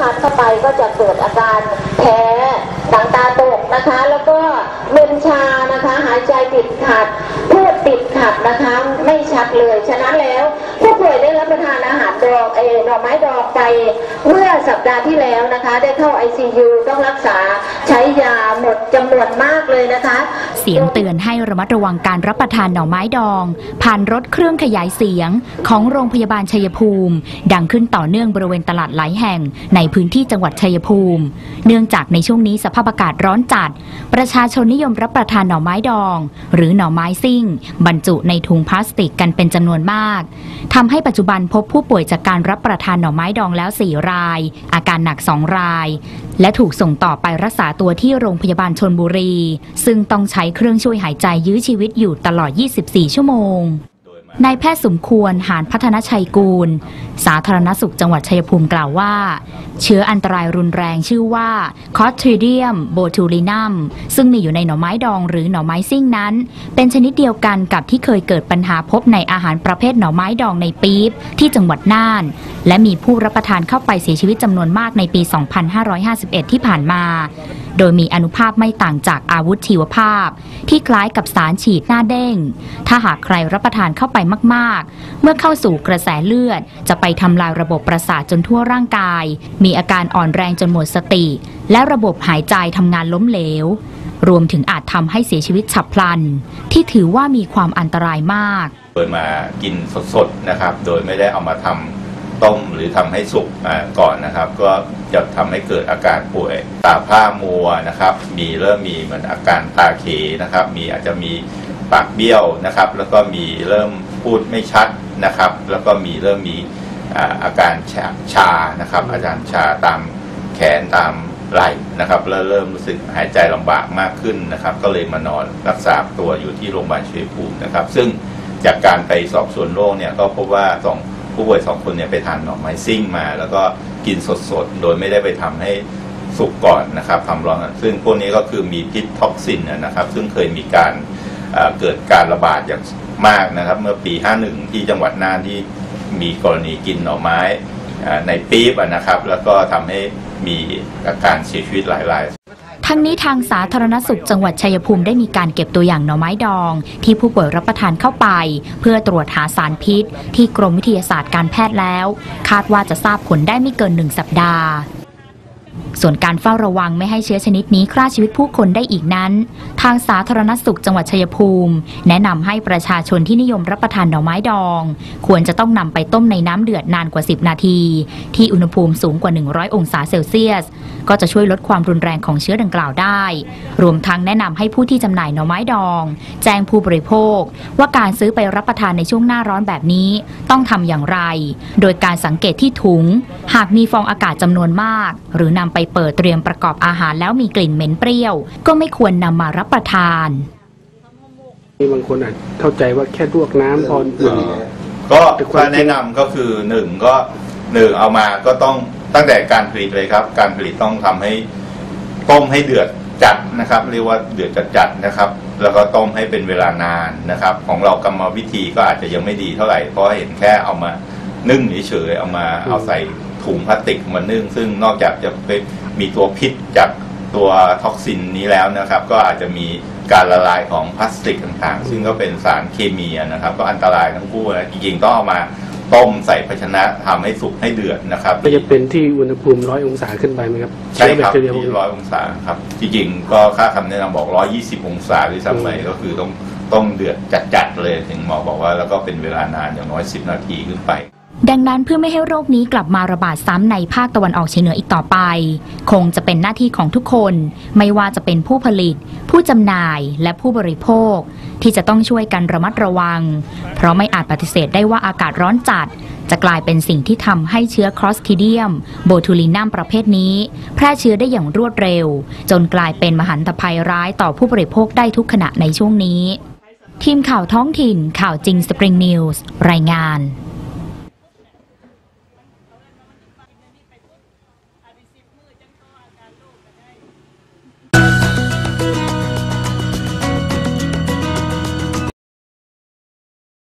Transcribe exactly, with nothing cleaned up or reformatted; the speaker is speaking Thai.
ทานเข้าไปก็จะเกิดอาการแพ้หนังตาตกนะคะแล้วก็มึนชานะคะหายใจติดขัดพูดติดขัดนะคะไม่ชัดเลยฉะนั้นแล้วผู้ป่วยได้รับประทานอาหารดอกเอดอกไม้ดอกไปเมื่อสัปดาห์ที่แล้วนะคะได้เข้า ไอ ซี ยู ต้องรักษาใช้ยาหมดจำนวนมากเลยนะคะเสียงเตือนให้ระมัดระวังการรับประทานหน่อไม้ดองผ่านรถเครื่องขยายเสียงของโรงพยาบาลชัยภูมิดังขึ้นต่อเนื่องบริเวณตลาดหลายแห่งในพื้นที่จังหวัดชัยภูมิเนื่องจากในช่วงนี้สภาพอากาศร้อนจัดประชาชนนิยมรับประทานหน่อไม้ดองหรือหน่อไม้ซิ่งบรรจุในถุงพลาสติกกันเป็นจำนวนมากทำให้ปัจจุบันพบผู้ป่วยจากการรับประทานหน่อไม้ดองแล้วสี่รายอาการหนักสองรายและถูกส่งต่อไปรักษาตัวที่โรงพยาบาลชลบุรีซึ่งต้องใช้เครื่องช่วยหายใจยื้อชีวิตอยู่ตลอดยี่สิบสี่ชั่วโมงนายแพทย์สมควรหานพัฒนชัยกูลสาธารณสุขจังหวัดชัยภูมิกล่าวว่าเชื้ออันตรายรุนแรงชื่อว่าคอสทริเดียมโบทูลินัมซึ่งมีอยู่ในหน่อไม้ดองหรือหน่อไม้ซิ่งนั้นเป็นชนิดเดียวกันกับที่เคยเกิดปัญหาพบในอาหารประเภทหน่อไม้ดองในปี๊บที่จังหวัดน่านและมีผู้รับประทานเข้าไปเสียชีวิตจำนวนมากในปี สองพันห้าร้อยห้าสิบเอ็ด ที่ผ่านมาโดยมีอานุภาพไม่ต่างจากอาวุธชีวภาพที่คล้ายกับสารฉีดหน้าเด้งถ้าหากใครรับประทานเข้าไปมากๆเมื่อเข้าสู่กระแสเลือดจะไปทำลายระบบประสาทจนทั่วร่างกายมีอาการอ่อนแรงจนหมดสติและระบบหายใจทำงานล้มเหลวรวมถึงอาจทำให้เสียชีวิตฉับพลันที่ถือว่ามีความอันตรายมากเปิดมากินสดๆนะครับโดยไม่ได้เอามาทำต้มหรือทำให้สุกก่อนนะครับก็จะทำให้เกิดอาการป่วยตาผ้ามัวนะครับมีเริ่มมีเหมือนอาการตาเขนะครับมีอาจจะมีปากเบี้ยวนะครับแล้วก็มีเริ่มพูดไม่ชัดนะครับแล้วก็มีเริ่มมีอาการชานะครับอาการชาตามแขนตามไหล่นะครับแล้วเริ่มรู้สึกหายใจลำบากมากขึ้นนะครับก็เลยมานอนรักษาตัวอยู่ที่โรงพยาบาลชัยภูมินะครับซึ่งจากการไปสอบสวนโรคเนี่ยก็พบว่าสองผู้ป่วยสองคนเนี่ยไปทานหน่อไม้ซิ่งมาแล้วก็กินสดๆโดยไม่ได้ไปทำให้สุกก่อนนะครับทำร้อนซึ่งพวกนี้ก็คือมีพิษท็อกซินนะครับซึ่งเคยมีการเกิดการระบาดอย่างมากนะครับเมื่อปีห้าสิบเอ็ดที่จังหวัดน่านที่มีกรณีกินหน่อไม้ในปี๊บนะครับแล้วก็ทำให้มีอาการเสียชีวิตหลายรายทั้งนี้ทางสาธารณสุขจังหวัดชัยภูมิได้มีการเก็บตัวอย่างหน่อไม้ดองที่ผู้ป่วยรับประทานเข้าไปเพื่อตรวจหาสารพิษที่กรมวิทยาศาสตร์การแพทย์แล้วคาดว่าจะทราบผลได้ไม่เกินหนึ่งสัปดาห์ส่วนการเฝ้าระวังไม่ให้เชื้อชนิดนี้ฆ่าชีวิตผู้คนได้อีกนั้นทางสาธารณสุขจังหวัดชัยภูมิแนะนำให้ประชาชนที่นิยมรับประทานหน่อไม้ดองควรจะต้องนำไปต้มในน้ำเดือดนานกว่าสิบนาทีที่อุณหภูมิสูงกว่าหนึ่งร้อยองศาเซลเซียสก็จะช่วยลดความรุนแรงของเชื้อดังกล่าวได้รวมทั้งแนะนำให้ผู้ที่จำหน่ายหน่อไม้ดองแจ้งผู้บริโภคว่าการซื้อไปรับประทานในช่วงหน้าร้อนแบบนี้ต้องทำอย่างไรโดยการสังเกตที่ถุงหากมีฟองอากาศจำนวนมากหรือนำไปเปิดเตรียมประกอบอาหารแล้วมีกลิ่นเหม็นเปรี้ยวก็ไม่ควรนำมารับประทานมีบางคนอาจเข้าใจว่าแค่ลวกน้ำพอก็การแนะนำก็คือหนึ่งก็หนึ่งเอามาก็ต้องตั้งแต่การผลิตเลยครับการผลิตต้องทำให้ต้มให้เดือดจัดนะครับเรียกว่าเดือดจัดนะครับแล้วก็ต้มให้เป็นเวลานานนะครับของเรากรรมวิธีก็อาจจะยังไม่ดีเท่าไหร่เพราะเห็นแค่เอามานึ่งเฉยๆเอามาเอาใส่ถุงพลาสติกมานึ่งซึ่งนอกจากจะมีตัวพิษจากตัวท็อกซินนี้แล้วนะครับก็อาจจะมีการละลายของพลาสติกต่างๆซึ่งก็เป็นสารเคมีนะครับก็อันตรายทั้งคู่นะจริงๆต้องเอามาต้มใส่ภาชนะทำให้สุกให้เดือดนะครับก็จะเป็นที่อุณหภูมิร้อยองศาขึ้นไปไหมครับใช่ครับที่ร้อยองศาครับจริงๆก็ค่าคำแนะนำบอกร้อยยี่สิบองศาหรือซ้ำไปก็คือต้องต้องเดือดจัดๆเลยถึงหมอบอกว่าแล้วก็เป็นเวลานานอย่างน้อยสิบนาทีขึ้นไปดังนั้นเพื่อไม่ให้โรคนี้กลับมาระบาดซ้ำในภาคตะวันออกเฉียงเหนืออีกต่อไปคงจะเป็นหน้าที่ของทุกคนไม่ว่าจะเป็นผู้ผลิตผู้จำหน่ายและผู้บริโภคที่จะต้องช่วยกันระมัดระวังเพราะไม่อาจปฏิเสธได้ว่าอากาศร้อนจัดจะกลายเป็นสิ่งที่ทำให้เชื้อคลอสทริเดียมโบทูลินัมประเภทนี้แพร่เชื้อได้อย่างรวดเร็วจนกลายเป็นมหันตภัยร้ายต่อผู้บริโภคได้ทุกขณะในช่วงนี้ทีมข่าวท้องถิ่นข่าวจริงสปริงนิวส์รายงาน